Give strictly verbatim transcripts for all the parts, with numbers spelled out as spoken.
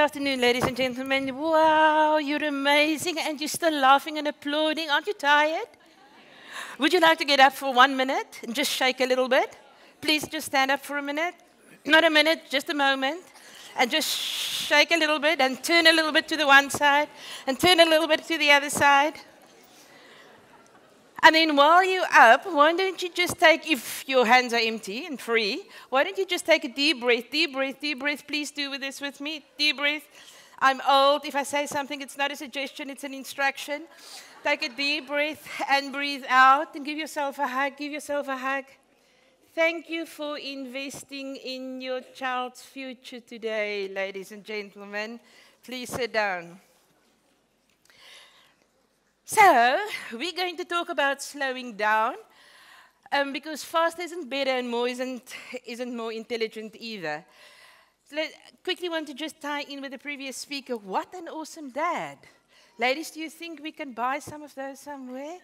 afternoon, ladies and gentlemen. Wow, you're amazing, and you're still laughing and applauding. Aren't you tired? Would you like to get up for one minute and just shake a little bit? Please just stand up for a minute. Not a minute, just a moment. And just shake a little bit and turn a little bit to the one side and turn a little bit to the other side. And then while you're up, why don't you just take, if your hands are empty and free, why don't you just take a deep breath, deep breath, deep breath. Please do with this with me. Deep breath. I'm old. If I say something, it's not a suggestion, it's an instruction. Take a deep breath and breathe out and give yourself a hug. Give yourself a hug. Thank you for investing in your child's future today, ladies and gentlemen. Please sit down. So, we're going to talk about slowing down, um, because faster isn't better and more isn't, isn't more intelligent either. So let, quickly want to just tie in with the previous speaker. What an awesome dad. Ladies, do you think we can buy some of those somewhere?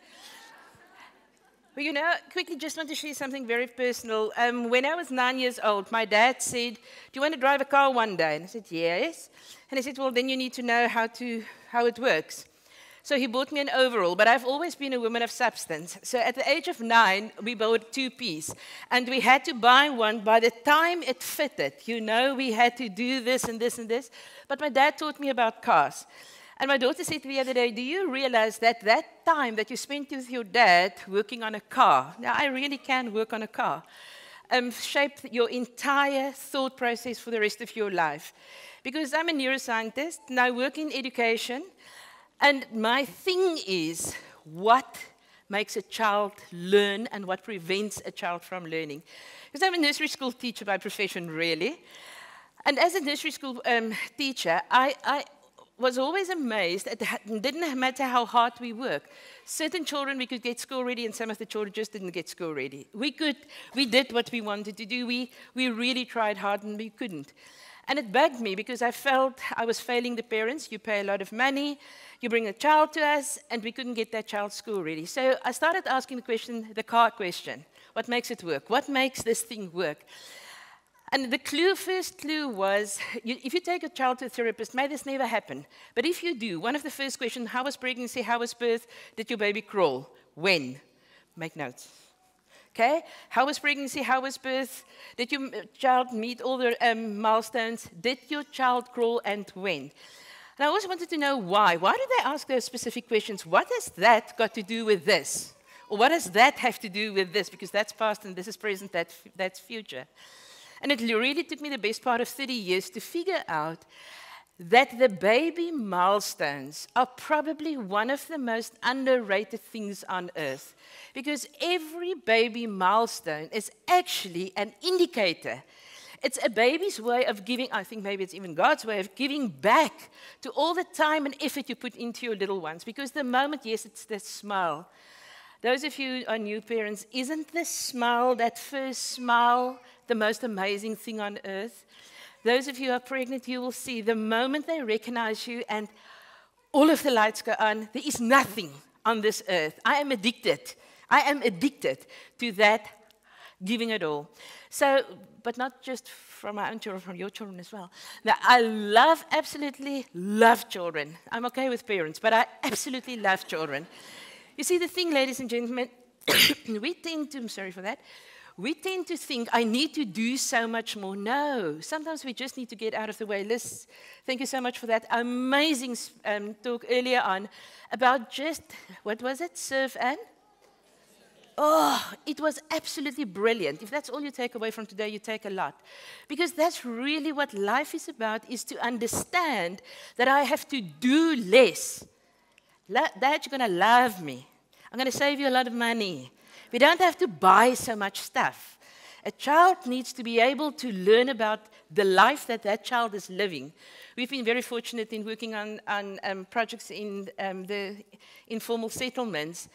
Well, you know, quickly just want to share something very personal. Um, when I was nine years old, my dad said, do you want to drive a car one day? And I said, yes. And he said, well, then you need to know how, to, how it works. So he bought me an overall, but I've always been a woman of substance. So at the age of nine, we bought two-piece, and we had to buy one by the time it fitted. You know, we had to do this and this and this. But my dad taught me about cars. And my daughter said to me the other day, do you realize that that time that you spent with your dad working on a car, now I really can work on a car, um, shaped your entire thought process for the rest of your life? Because I'm a neuroscientist, and I work in education, and my thing is, what makes a child learn and what prevents a child from learning? Because I'm a nursery school teacher by profession, really. And as a nursery school um, teacher, I, I was always amazed at how, it didn't matter how hard we worked. Certain children we could get school ready, and some of the children just didn't get school ready. We could, we did what we wanted to do. We, we really tried hard, and we couldn't. And it bugged me because I felt I was failing the parents. You pay a lot of money, you bring a child to us, and we couldn't get that child school ready. So I started asking the question, the car question. What makes it work? What makes this thing work? And the clue, first clue was, you, if you take a child to a therapist, may this never happen. But if you do, one of the first questions, how was pregnancy, how was birth, did your baby crawl? When? Make notes. Okay? How was pregnancy? How was birth? Did your child meet all the um, milestones? Did your child crawl and when? And I also wanted to know why. Why did they ask those specific questions? What has that got to do with this? Or what does that have to do with this? Because that's past and this is present, that, that's future. And it really took me the best part of thirty years to figure out that the baby milestones are probably one of the most underrated things on earth, because every baby milestone is actually an indicator. It's a baby's way of giving, I think maybe it's even God's way of giving back to all the time and effort you put into your little ones, because the moment, yes, it's the smile. Those of you who are new parents, isn't the smile, that first smile, the most amazing thing on earth? Those of you who are pregnant, you will see the moment they recognize you and all of the lights go on, there is nothing on this earth. I am addicted. I am addicted to that, giving it all. So, but not just from my own children, from your children as well. Now, I love, absolutely love children. I'm okay with parents, but I absolutely love children. You see, the thing, ladies and gentlemen, we tend to, I'm sorry for that, we tend to think, I need to do so much more. No, sometimes we just need to get out of the way. Liz, thank you so much for that amazing um, talk earlier on about just, what was it, serve and? Oh, it was absolutely brilliant. If that's all you take away from today, you take a lot. Because that's really what life is about, is to understand that I have to do less. Dad, you're going to love me. I'm going to save you a lot of money. We don't have to buy so much stuff. A child needs to be able to learn about the life that that child is living. We've been very fortunate in working on, on um, projects in um, the informal settlements.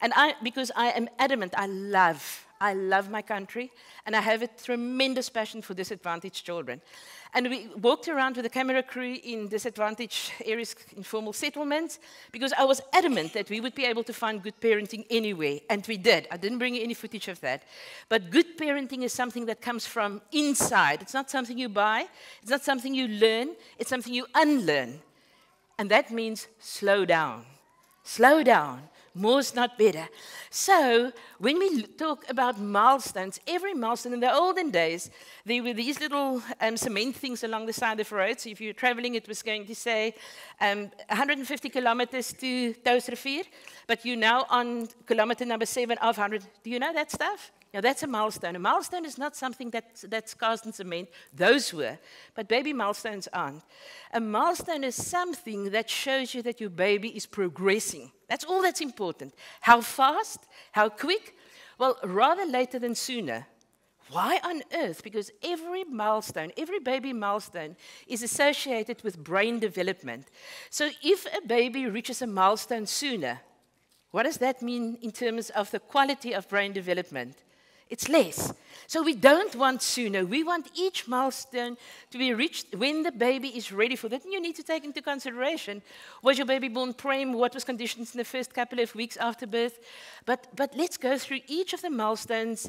And I, because I am adamant, I love, I love my country, and I have a tremendous passion for disadvantaged children. And we walked around with a camera crew in disadvantaged areas, informal settlements, because I was adamant that we would be able to find good parenting anyway, and we did. I didn't bring any footage of that. But good parenting is something that comes from inside. It's not something you buy. It's not something you learn. It's something you unlearn. And that means slow down. Slow down. More is not better. So when we talk about milestones, every milestone in the olden days, there were these little um, cement things along the side of the road. So if you're traveling, it was going to say um, one hundred fifty kilometers to Toos Rivier, but you're now on kilometer number seven of one hundred. Do you know that stuff? Now, that's a milestone. A milestone is not something that, that's cast in cement. Those were. But baby milestones aren't. A milestone is something that shows you that your baby is progressing. That's all that's important. How fast? How quick? Well, rather later than sooner. Why on earth? Because every milestone, every baby milestone is associated with brain development. So if a baby reaches a milestone sooner, what does that mean in terms of the quality of brain development? It's less. So we don't want sooner. We want each milestone to be reached when the baby is ready for that. And you need to take into consideration, was your baby born prem? What was conditions in the first couple of weeks after birth? But, but let's go through each of the milestones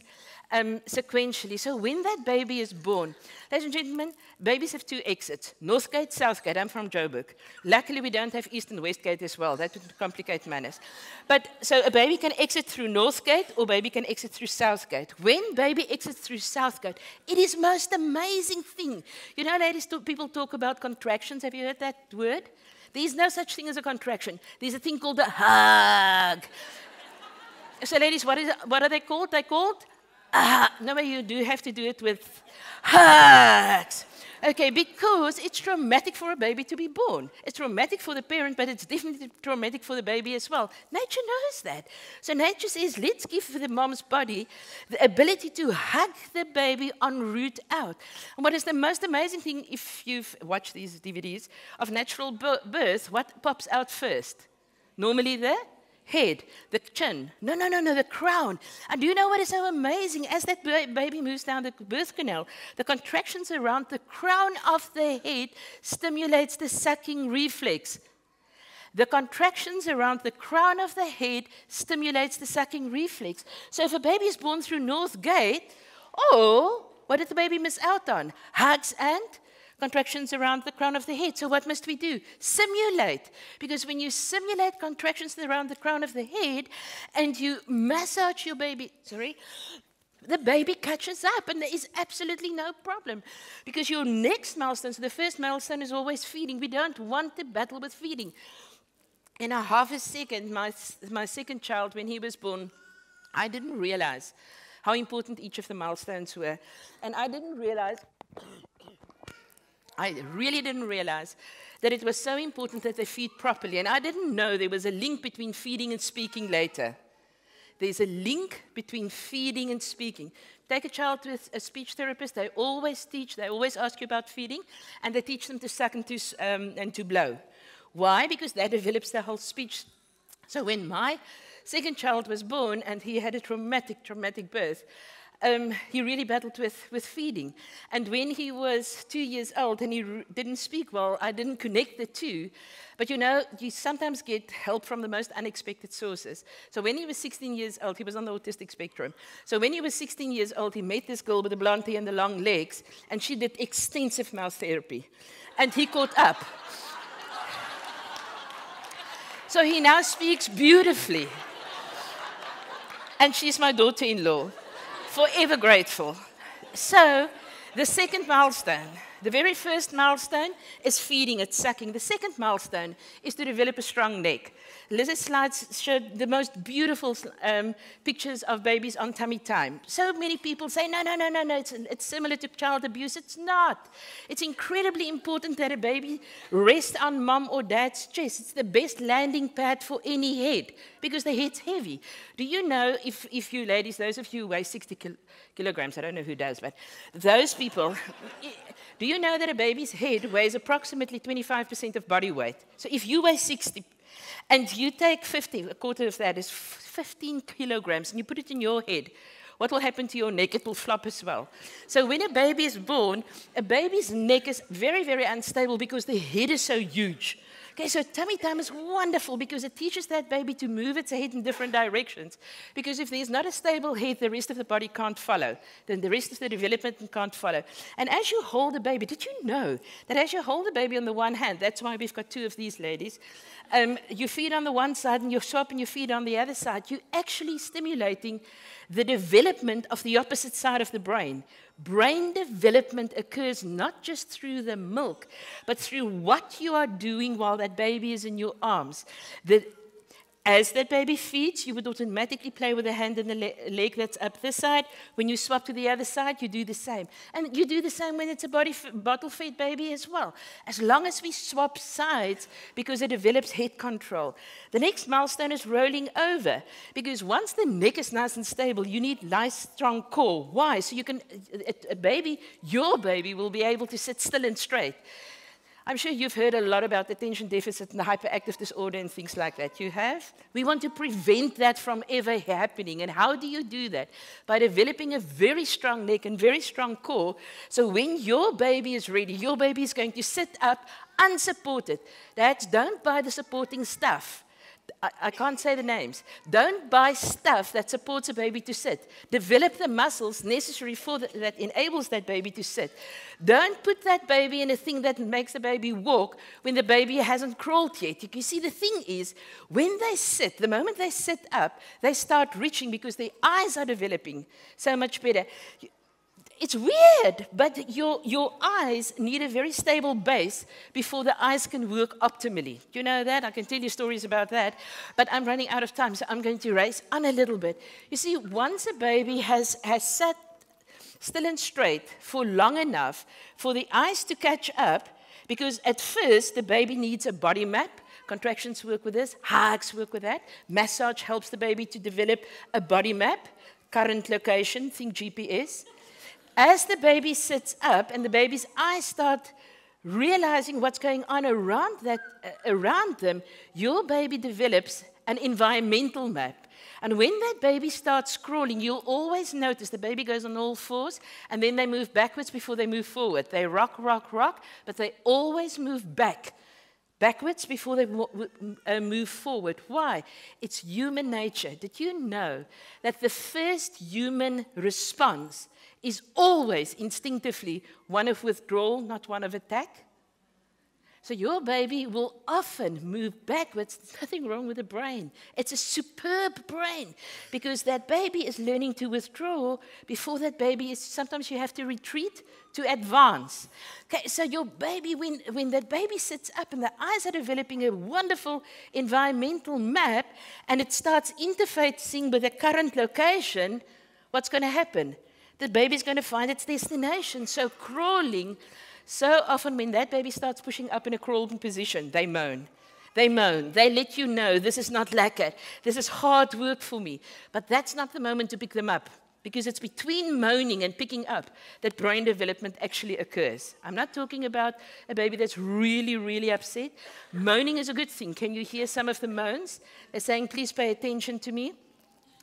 um, sequentially. So when that baby is born, ladies and gentlemen, babies have two exits, North Gate, South Gate. I'm from Joburg. Luckily, we don't have East and West Gate as well. That would complicate matters. But so a baby can exit through North Gate or baby can exit through South Gate. When baby exits through Southgate, it is the most amazing thing. You know, ladies, people talk about contractions. Have you heard that word? There is no such thing as a contraction. There's a thing called a hug. So, ladies, what, is, what are they called? They're called? Uh, no, but you do have to do it with hugs. Okay, because it's traumatic for a baby to be born. It's traumatic for the parent, but it's definitely traumatic for the baby as well. Nature knows that. So nature says, let's give the mom's body the ability to hug the baby en route out. And what is the most amazing thing, if you've watched these D V Ds, of natural birth, what pops out first? Normally the head, the chin, no, no, no, no, the crown. And do you know what is so amazing? As that baby moves down the birth canal, the contractions around the crown of the head stimulates the sucking reflex. The contractions around the crown of the head stimulates the sucking reflex. So if a baby is born through North Gate, oh, what did the baby miss out on? Hugs and contractions around the crown of the head. So what must we do? Simulate. Because when you simulate contractions around the crown of the head and you massage your baby, sorry, the baby catches up and there is absolutely no problem. Because your next milestone, so the first milestone is always feeding. We don't want to battle with feeding. In a half a second, my, my second child, when he was born, I didn't realize how important each of the milestones were. And I didn't realize... I really didn't realize that it was so important that they feed properly. And I didn't know there was a link between feeding and speaking later. There's a link between feeding and speaking. Take a child with a speech therapist. They always teach. They always ask you about feeding. And they teach them to suck and to, um, and to blow. Why? Because that develops their whole speech. So when my second child was born and he had a traumatic, traumatic birth, Um, he really battled with, with feeding. And when he was two years old and he r didn't speak well, I didn't connect the two. But you know, you sometimes get help from the most unexpected sources. So when he was sixteen years old, he was on the autistic spectrum. So when he was sixteen years old, he met this girl with the blonde hair and the long legs, and she did extensive mouth therapy. And he caught up. So he now speaks beautifully. And she's my daughter-in-law. Forever grateful. So, the second milestone, the very first milestone is feeding, it's sucking. The second milestone is to develop a strong neck. Liz's slides showed the most beautiful um, pictures of babies on tummy time. So many people say, no, no, no, no, no, it's, it's similar to child abuse. It's not. It's incredibly important that a baby rests on mom or dad's chest. It's the best landing pad for any head, because the head's heavy. Do you know if, if you ladies, those of you who weigh sixty kilograms, I don't know who does, but those people, do you know that a baby's head weighs approximately twenty-five percent of body weight? So if you weigh sixty and you take fifty, a quarter of that is fifteen kilograms, and you put it in your head, What will happen to your neck? It will flop as well. So when a baby is born, a baby's neck is very, very unstable because the head is so huge. Okay, so tummy time is wonderful because it teaches that baby to move its head in different directions. Because if there's not a stable head, the rest of the body can't follow. Then the rest of the development can't follow. And as you hold the baby, did you know that as you hold the baby on the one hand, that's why we've got two of these ladies, um, you feed on the one side and you sharpen your feet on the other side, you're actually stimulating the development of the opposite side of the brain. Brain development occurs not just through the milk, but through what you are doing while that baby is in your arms. The, as that baby feeds, you would automatically play with the hand and the le leg that's up this side. When you swap to the other side, you do the same. And you do the same when it's a body f bottle-fed baby as well. As long as we swap sides, because it develops head control. The next milestone is rolling over, because once the neck is nice and stable, you need nice, strong core. Why? So you can, a, a baby, your baby, will be able to sit still and straight. I'm sure you've heard a lot about attention deficit and hyperactive disorder and things like that. You have? We want to prevent that from ever happening. And how do you do that? By developing a very strong neck and very strong core. So when your baby is ready, your baby is going to sit up unsupported. Dads, don't buy the supporting stuff. I, I can't say the names. Don't buy stuff that supports a baby to sit. Develop the muscles necessary for the, that enables that baby to sit. Don't put that baby in a thing that makes the baby walk when the baby hasn't crawled yet. You see, the thing is, when they sit, the moment they sit up, they start reaching because their eyes are developing so much better. It's weird, but your, your eyes need a very stable base before the eyes can work optimally. You know that? I can tell you stories about that, but I'm running out of time, so I'm going to race on a little bit. You see, once a baby has, has sat still and straight for long enough for the eyes to catch up, because at first the baby needs a body map. Contractions work with this, hugs work with that. Massage helps the baby to develop a body map, current location, think G P S. As the baby sits up and the baby's eyes start realizing what's going on around, that, uh, around them, your baby develops an environmental map. And when that baby starts crawling, you'll always notice the baby goes on all fours, and then they move backwards before they move forward. They rock, rock, rock, but they always move back. Backwards before they uh, move forward. Why? It's human nature. Did you know that the first human response is always instinctively one of withdrawal, not one of attack? So your baby will often move backwards. There's nothing wrong with the brain. It's a superb brain because that baby is learning to withdraw before that baby is, sometimes you have to retreat to advance. Okay, so your baby, when, when that baby sits up and the eyes are developing a wonderful environmental map and it starts interfacing with the current location, what's going to happen? The baby's going to find its destination. So crawling... So often when that baby starts pushing up in a crawling position, they moan. They moan. They let you know, this is not lekker. This is hard work for me. But that's not the moment to pick them up, because it's between moaning and picking up that brain development actually occurs. I'm not talking about a baby that's really, really upset. Moaning is a good thing. Can you hear some of the moans? They're saying, please pay attention to me.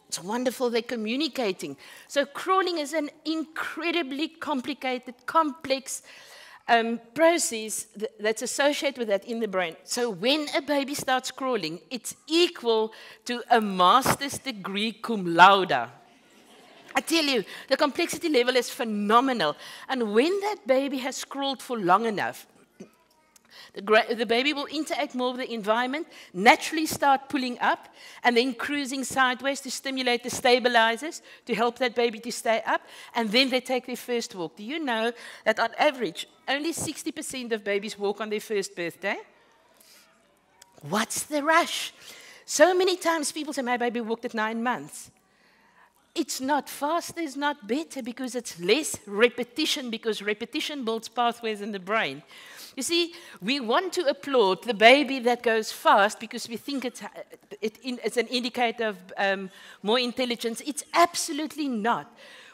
It's wonderful, they're communicating. So crawling is an incredibly complicated, complex Um, process th that's associated with that in the brain. So when a baby starts crawling, it's equal to a master's degree cum laude. I tell you, the complexity level is phenomenal. And when that baby has crawled for long enough, The, the baby will interact more with the environment, naturally start pulling up, and then cruising sideways to stimulate the stabilizers to help that baby to stay up, and then they take their first walk. Do you know that on average, only sixty percent of babies walk on their first birthday? What's the rush? So many times people say, my baby walked at nine months. It's not faster, it's not better, because it's less repetition, because repetition builds pathways in the brain. You see, we want to applaud the baby that goes fast because we think it's, it, it's an indicator of um, more intelligence. It's absolutely not.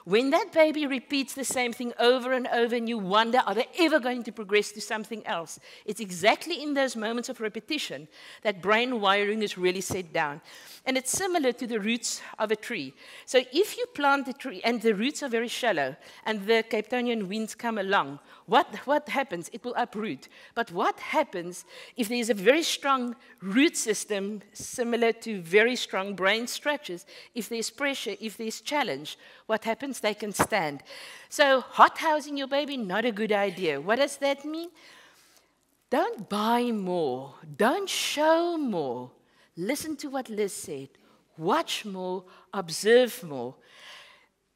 When that baby repeats the same thing over and over and you wonder, are they ever going to progress to something else? It's exactly in those moments of repetition that brain wiring is really set down. And it's similar to the roots of a tree. So if you plant a tree and the roots are very shallow and the Capetonian winds come along, what, what happens? It will uproot. But what happens if there's a very strong root system similar to very strong brain structures? If there's pressure, if there's challenge, what happens? They can stand. So hot housing your baby, not a good idea. What does that mean? Don't buy more. Don't show more. Listen to what Liz said. Watch more. Observe more.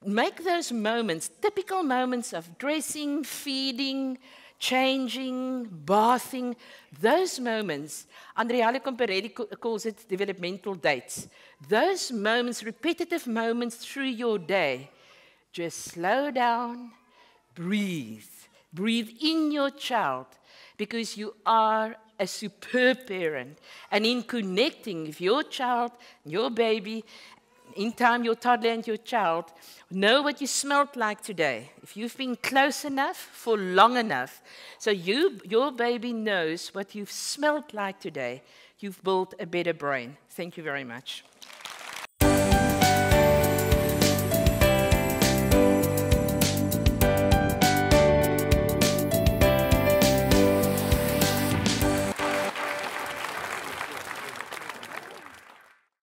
Make those moments, typical moments of dressing, feeding, changing, bathing, those moments, Andreale Comparelli calls it developmental dates. Those moments, repetitive moments through your day, just slow down, breathe. Breathe in your child, because you are a superb parent. And in connecting with your child, your baby, in time, your toddler and your child, know what you smelled like today. If you've been close enough for long enough, so you, your baby knows what you've smelled like today, you've built a better brain. Thank you very much.